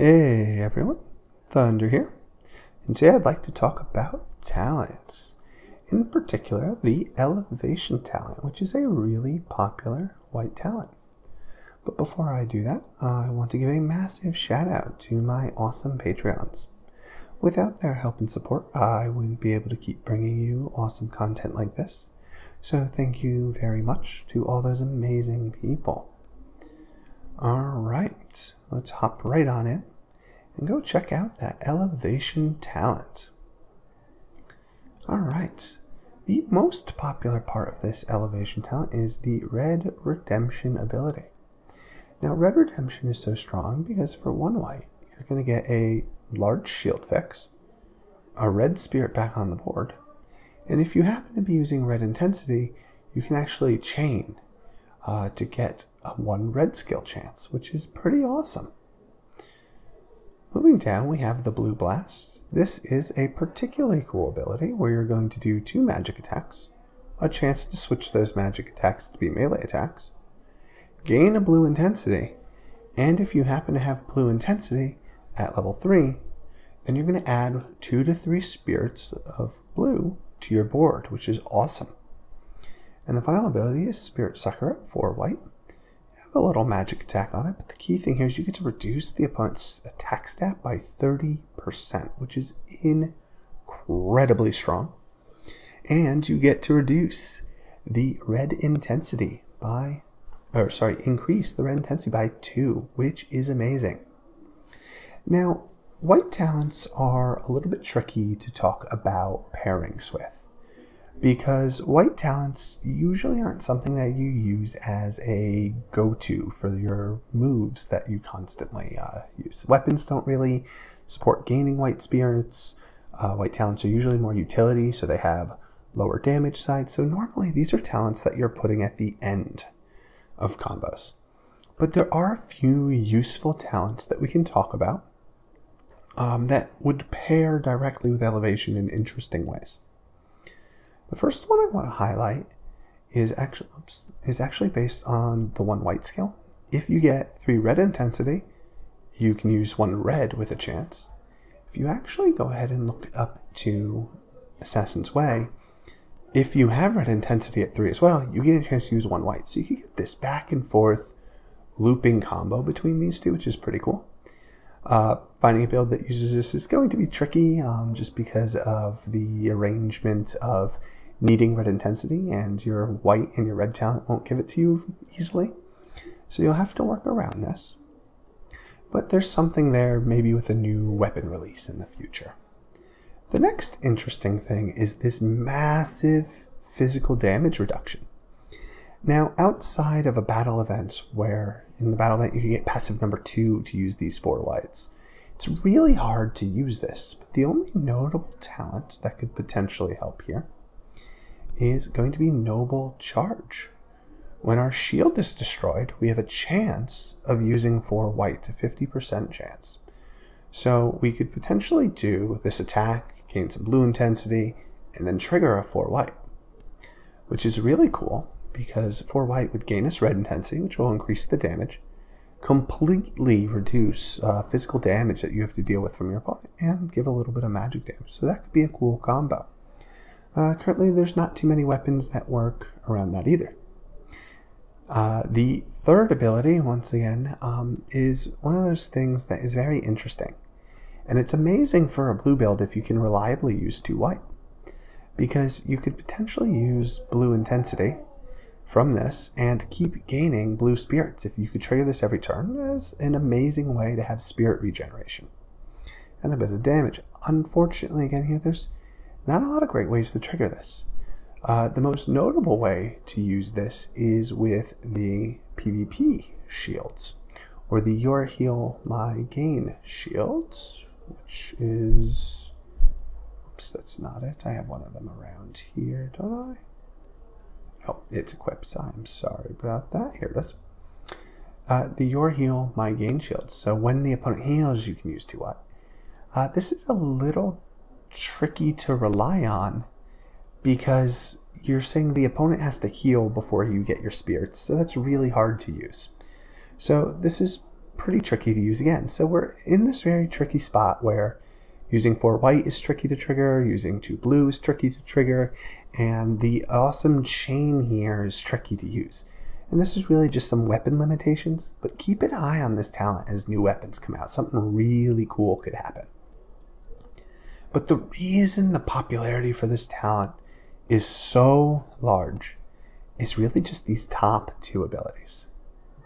Hey everyone, Thunder here, and today I'd like to talk about talents, in particular the Elevation talent, which is a really popular white talent. But before I do that, I want to give a massive shout out to my awesome Patreons. Without their help and support, I wouldn't be able to keep bringing you awesome content like this, so thank you very much to all those amazing people. Alright, let's hop right on in and go check out that Elevation talent. Alright, the most popular part of this Elevation talent is the Red Redemption ability. Now Red Redemption is so strong because for one white, you're going to get a large shield fix, a red spirit back on the board, and if you happen to be using Red Intensity, you can actually chain to get a 1 red skill chance, which is pretty awesome. Moving down, we have the Blue Blast. This is a particularly cool ability where you're going to do 2 magic attacks, a chance to switch those magic attacks to be melee attacks, gain a Blue Intensity, and if you happen to have Blue Intensity at level 3, then you're going to add 2 to 3 spirits of blue to your board, which is awesome. And the final ability is Spirit Sucker at 4 white. You have a little magic attack on it, but the key thing here is you get to reduce the opponent's attack stat by 30%, which is incredibly strong. And you get to reduce the Red Intensity by, or sorry, increase the Red Intensity by 2, which is amazing. Now, white talents are a little bit tricky to talk about pairings with, because white talents usually aren't something that you use as a go-to for your moves that you constantly use. Weapons don't really support gaining white spirits. White talents are usually more utility, so they have lower damage side. So normally these are talents that you're putting at the end of combos. But there are a few useful talents that we can talk about that would pair directly with Elevation in interesting ways. The first one I want to highlight is actually based on the 1 white skill. If you get 3 Red Intensity, you can use 1 red with a chance. If you actually go ahead and look up to Assassin's Way, if you have Red Intensity at 3 as well, you get a chance to use 1 white. So you can get this back and forth looping combo between these two, which is pretty cool. Finding a build that uses this is going to be tricky just because of the arrangement of needing Red Intensity, and your white and your red talent won't give it to you easily. So you'll have to work around this. But there's something there, maybe with a new weapon release in the future. The next interesting thing is this massive physical damage reduction. Now, outside of a battle event where in the battle event you can get passive number 2 to use these 4 whites, it's really hard to use this, but the only notable talent that could potentially help here is going to be Noble Charge. When our shield is destroyed, we have a chance of using 4 white, a 50% chance. So we could potentially do this attack, gain some Blue Intensity, and then trigger a 4 white, which is really cool, because 4 white would gain us Red Intensity, which will increase the damage, completely reduce physical damage that you have to deal with from your opponent, and give a little bit of magic damage. So that could be a cool combo. Currently, there's not too many weapons that work around that either. The third ability, once again, is one of those things that is very interesting. And it's amazing for a blue build if you can reliably use 2 white, because you could potentially use Blue Intensity from this and keep gaining blue spirits. If you could trigger this every turn, it's an amazing way to have spirit regeneration and a bit of damage. Unfortunately, again here, there's not a lot of great ways to trigger this. The most notable way to use this is with the PvP shields, or the Your Heal My Gain shields, which is, oops, that's not it. I have one of them around here, don't I? Oh, it's equipped. I'm sorry about that. Here it is. The Your Heal, My Gain shield. So when the opponent heals, you can use 2 white. This is a little tricky to rely on because you're saying the opponent has to heal before you get your spirits. So that's really hard to use. So this is pretty tricky to use again. So we're in this very tricky spot where using 4 white is tricky to trigger, using 2 blue is tricky to trigger, and the awesome chain here is tricky to use. And this is really just some weapon limitations, but keep an eye on this talent as new weapons come out. Something really cool could happen. But the reason the popularity for this talent is so large is really just these top 2 abilities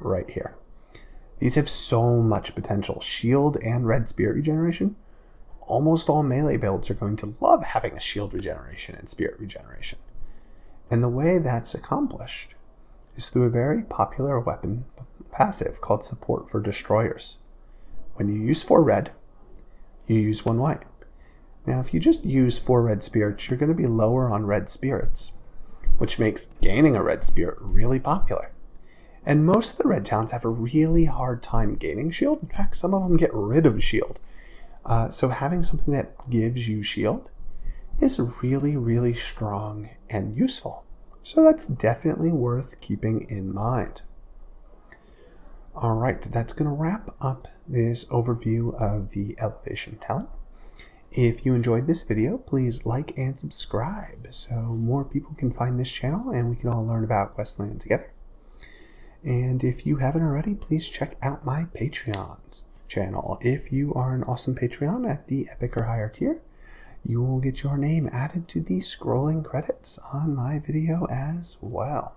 right here. These have so much potential. Shield and red spirit regeneration. Almost all melee builds are going to love having a shield regeneration and spirit regeneration. And the way that's accomplished is through a very popular weapon passive called Support for Destroyers. When you use 4 red, you use 1 white. Now if you just use 4 red spirits, you're going to be lower on red spirits, which makes gaining a red spirit really popular. And most of the red talents have a really hard time gaining shield. In fact, some of them get rid of shield. So having something that gives you shield is really, really strong and useful. So that's definitely worth keeping in mind. All right, that's going to wrap up this overview of the Elevation talent. If you enjoyed this video, please like and subscribe so more people can find this channel and we can all learn about Questland together. And if you haven't already, please check out my Patreons channel. If you are an awesome Patreon at the epic or higher tier, you will get your name added to the scrolling credits on my video as well.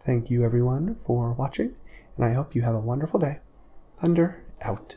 Thank you everyone for watching, and I hope you have a wonderful day. Thunder out.